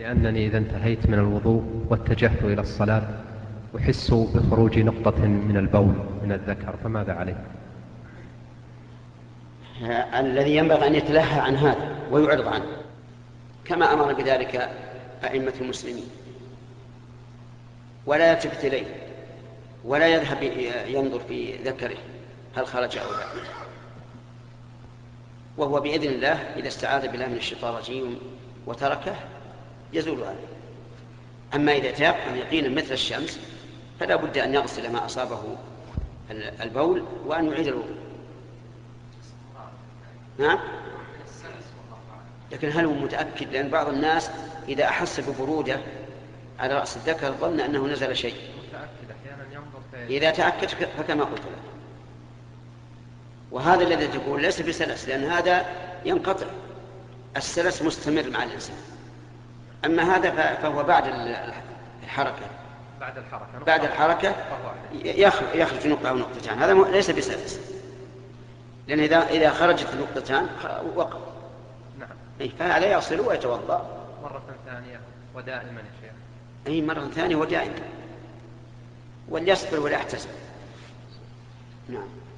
لأنني إذا انتهيت من الوضوء واتجهت إلى الصلاة أحس بخروج نقطة من البول من الذكر، فماذا عليه؟ الذي ينبغي أن يتلهى عن هذا ويعرض عنه، كما أمر بذلك أئمة المسلمين، ولا يلتفت إليه ولا يذهب ينظر في ذكره هل خرج أو لا، وهو بإذن الله إذا استعاذ بالله من الشيطان الرجيم وتركه يزول عنه. أما إذا تيقن يقينا مثل الشمس فلا بد أن يغسل ما أصابه البول وأن يعيد الوضوء. نعم، لكن هل هو متأكد؟ لأن بعض الناس إذا أحس ببرودة على رأس الذكر ظن أنه نزل شيء. إذا تأكد فكما قلت له. وهذا الذي تقول ليس بسلس، لأن هذا ينقطع، السلس مستمر مع الإنسان. أما هذا فهو بعد الحركة، بعد الحركة يخرج نقطة أو نقطتان، هذا ليس بسلس، لأن إذا خرجت نقطتان وقف. نعم. فهذا يصل ويتوضأ مرة ثانية ودائما يا شيخ. أي مرة ثانية ودائما، وليصبر ولا يحتسب. نعم.